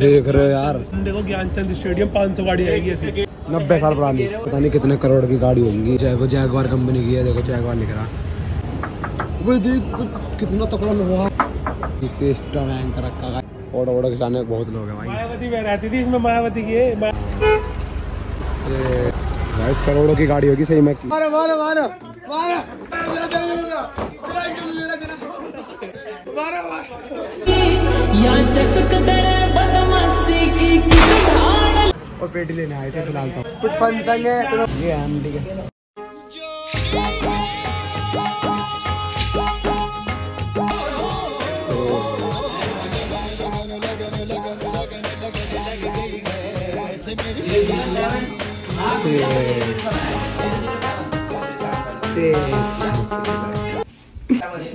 देख रहे हो यार, देखो ज्ञानचंद स्टेडियम 500 गाड़ी आएगी ऐसी, 90 साल पुरानी, पता नहीं कितने करोड़ की गाड़ी होंगी। जैगुआर कंपनी की है, देखो जैगुआर लिख रहा, वो देख कितना तगड़ा हुआ सिस्टम हैंग कर रखा है। ऑटो ऑटो खिलाने बहुत लोग हैं भाई। मायावती में रहती थी, इसमें मायावती की है गाइस, करोड़ों की गाड़ी होगी सही में। मारो मारो मारो मारो और पेटी लेने आए थे फिलहाल, तो कुछ फंक्शन है ये हम ठीक है।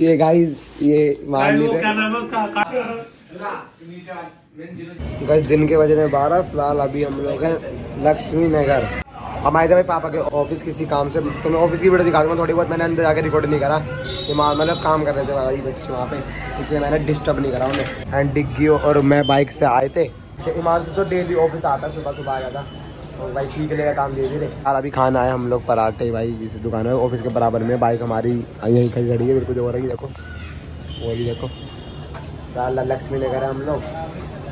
ये गाइस ये मान लीजिए गाइस, दिन के बजे में 12, फिलहाल अभी हम लोग हैं लक्ष्मी नगर। हम आए थे भाई पापा के ऑफिस किसी काम से, तो मैं ऑफिस की वीडियो दिखा दूंगा थोड़ी बहुत। मैंने अंदर जाके रिकॉर्ड नहीं करा, ये मतलब काम कर रहे थे भाई बच्चे वहाँ पे, इसलिए मैंने डिस्टर्ब नहीं करा उन्हें। एंड डिग्गी और मैं बाइक से आए थे, इमाम से तो डेली ऑफिस आता है, सुबह सुबह आ जाता और भाई सीख लेगा काम धीरे धीरे। यार अभी खाना आया हम लोग पराठे भाई, जिस दुकान है ऑफिस के बराबर में। बाइक हमारी यहीं खड़ी खड़ी है, बिल्कुल जो रही देखो वो ही देखो। यार लक्ष्मी नगर है हम लोग,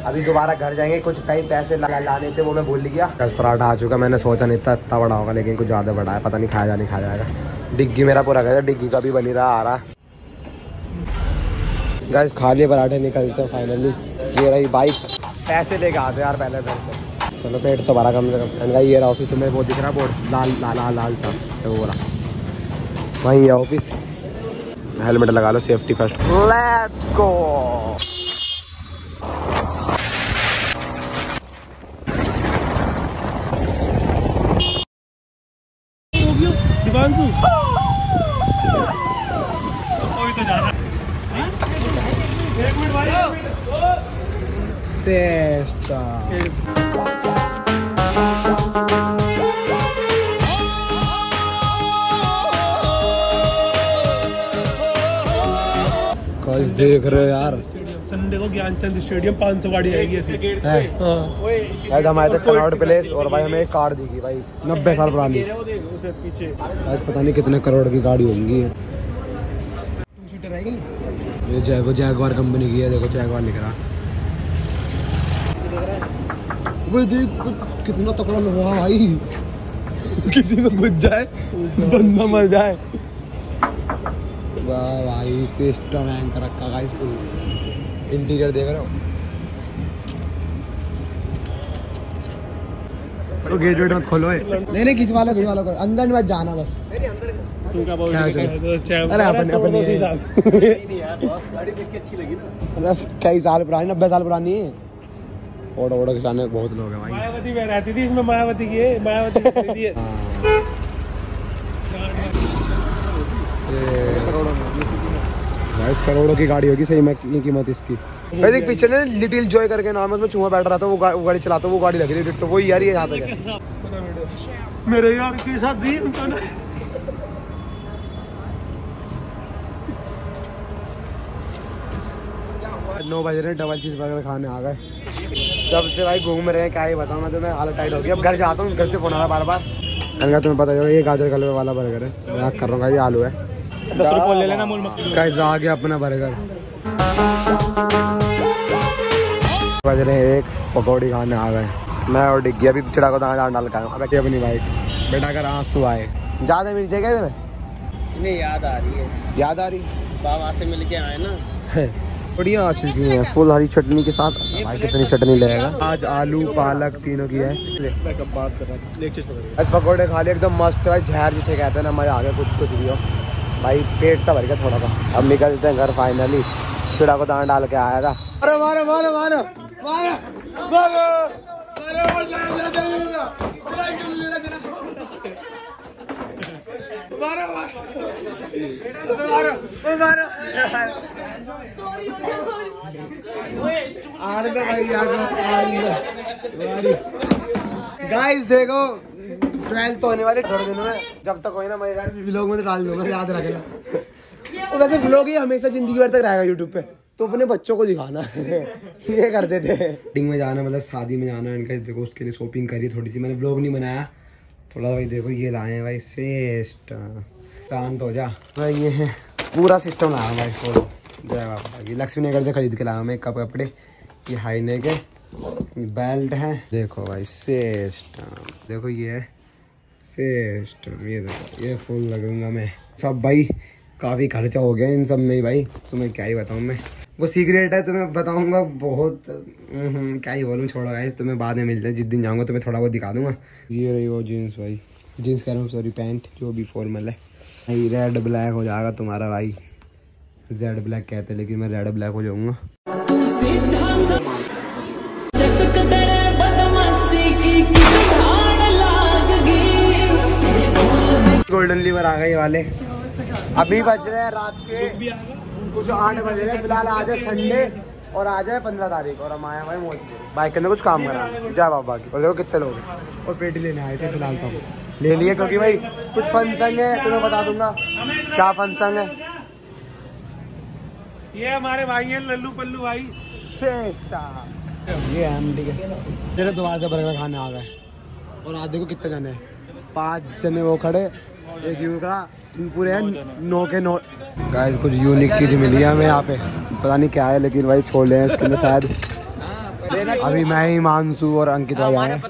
अभी दोबारा घर जाएंगे, कुछ कई पैसे लाने थे वो मैं भूल गया। 10 पराठा आ चुका, मैंने सोचा नहीं था इतना बड़ा होगा, लेकिन कुछ ज़्यादा बड़ा है, पता नहीं खाया जाने खाया जाएगा। डिग्गी मेरा पूरा घर है, डिग्गी का भी बनी रहा आ रहा। गाइस खा लिए पराठे, निकलते फाइनली। ये रही बाइक, पैसे लेके आते यार पहले पैसे, चलो पेट तो भरा कम से कम। ये रहा ऑफिस, में वो दिख रहा बोर्ड लाल लाल लाल था, तो वो रहा वहीं है ऑफिस। हेलमेट लगा लो, सेफ्टी फर्स्ट, लेट्स गो। देख रहे हो यार, संडे को ज्ञानचंद स्टेडियम 500 गाड़ी आएगी ऐसी। हम आए थे करोड़ प्लेस और भाई हमें एक कार दी गई भाई, 90 साल पुरानी, पता नहीं कितने करोड़ की गाड़ी होंगी। ये जैगुआर कंपनी की है, देखो जैगुआर लिख रहा, वो देख कितना तकड़ा हुआ भाई, किसी में घुस जाए बंदा मर जाए। वाह भाई सिस्टम हैंग कर रखा गाइस, इंटीरियर देख रहे हो। तो गेट वेट मत खोलो, नहीं खिंचवा लो खिंचवा लो, अंदर मत जाना बस। तू क्या बोल रहा है, अरे कई साल पुरानी, 90 साल पुरानी है। ऑटो ऑटो खिलाने बहुत लोग हैं भाई। मायावती में रहती थी, इसमें मायावती की है, मायावती की है। करोड़ों की गाड़ी होगी सही में कीमत इसकी। देख पीछे ने लिटिल जॉय करके नाम है, उसमें चूहा बैठ रहा था, वो गाड़ी चलाता, वो गाड़ी लग रही है वो यार, ये यहाँ तक मेरे यार के साथ दी नौ बज रहे, डबल चीज बर्गर खाने आ गए। जब से भाई घूम रहे हैं क्या ही बताऊं मैं, तो मैं हालत टाइट हो गई। अब घर जाता हूँ, घर से फोन आ रहा बार बार। अंकिता तुम्हें पता है ये गाजर हलवे वाला बर्गर है, मजाक कर रहा हूँ, ये आलू है। ले लेना गाइस, आ गया अपना बर्गर। बज रहे हैं 1, पकौड़ी खाने आ गए मैं और डिग्गी। अभी चिड़ा को दाना डाल के आया, अब अपनी बाइक बेटा कर आंसू आए। ज्यादा मिर्च है क्या तुम्हें? याद आ रही है, याद आ रही, बाबा से मिल के आए ना। बढ़िया अच्छी की है, फुल हरी चटनी के साथ। भाई कितनी चटनी लगेगा आज? आलू पालक तीनों की है। आज पकौड़े खा लिए एकदम मस्त है, झहर जिसे कहते हैं ना, मजा आ गया। कुछ कुछ भी हो भाई, पेट सा भर गया थोड़ा सा। अब निकलते हैं घर फाइनली, चिड़ा को दाना डाल के आया था। अरे मारो मारो मारो मारो मारो मारो गाइस। देखो 12 तो होने वाले थोड़े दिन में, जब तक कोई ना मेरे व्लॉग में तो डाल दूंगा, याद रखना। वैसे व्लॉग हमेशा जिंदगी भर तक रहेगा यूट्यूब पे, तो अपने बच्चों को दिखाना है। ये कर देते हैं वेडिंग में जाना, मतलब शादी में जाना इनका। देखो उसके लिए शॉपिंग करी थोड़ी सी, मैंने व्लॉग नहीं बनाया थोड़ा। भाई देखो ये लाए हैं भाई, श्रेष्ठ शांत हो जा भाई। ये है पूरा सिस्टम लाया भाई इसको, जय बाबा। ये लक्ष्मी नगर से खरीद के लाया मैं कपड़े, ये हाई नेक है, बेल्ट है। देखो भाई श्रेष्ठ, देखो ये है श्रेष्ठ। ये देखो ये फुल लगूंगा मैं सब। भाई काफ़ी खर्चा हो गया इन सब में भाई, तुम्हें क्या ही बताऊं मैं। वो सीक्रेट है, तुम्हें बताऊंगा बहुत, क्या ही बोलूँ। छोड़ो गाइस, तुम्हें बाद में मिलता है, जिस दिन जाऊंगा तुम्हें थोड़ा बहुत दिखा दूंगा। ये रही वो जीन्स भाई, जीन्स कह रहा हूँ सॉरी, पैंट जो भी फॉर्मल है भाई। रेड ब्लैक हो जाएगा तुम्हारा भाई, जेड ब्लैक कहते हैं लेकिन मैं रेड ब्लैक हो जाऊँगा। गोल्डन लीवर आ गए वाले। अभी बज रहे हैं रात के कुछ 8 बज रहे हैं। फिलहाल आज है संडे और आज है 15 तारीख और हम आए भाई मौज में। बाइक के अंदर कुछ काम करा जा बाबा की। और देखो कितने लोग हैं, और पेटी लेने आए थे। फिलहाल तो ले लिए क्योंकि भाई कुछ फंक्शन है, तुम्हें बता दूंगा क्या फंक्शन है। ये हमारे भाई हैं लल्लू पल्लू भाई श्रेष्ठा, ये हम ठीक है। तेरे दोबारा से बर्गर खाने आ गए और आज देखो कितने जने हैं, 5 जने वो खड़े, एक यू का पूरे हैं 9 के 9। गाइस कुछ यूनिक चीज मिली है हमें यहाँ पे, पता नहीं क्या है लेकिन भाई छोले हैं इसके अंदर शायद। अभी मैं ही मानसू और अंकिता आए हैं।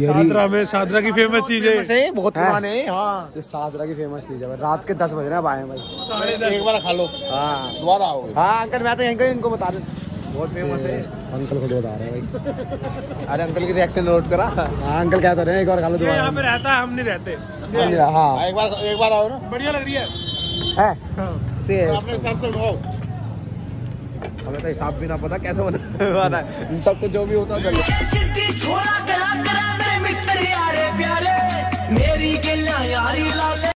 ये सादरा की फेमस चीज है, बहुत पुराने है। हाँ ये सादरा की फेमस चीज है। रात के 10 बज रहे हैं, भाई भाई एक बार खा लो। हाँ दोबारा आओगे। हाँ अंकल मैं तो यहीं कहीं इनको बता दे, बहुत फेमस है। अंकल को बता रहे हैं भाई। अरे अंकल की रिएक्शन नोट करा। हाँ अंकल कहते रहे एक बार खा लो दोबारा। यहाँ पे रहता है, हम नहीं रहते। हाँ एक बार आओ ना, बढ़िया लग रही है। अपने हिसाब से खाओ, हमें तो हिसाब भी ना पता कैसे बना है। सब कुछ जो भी होता है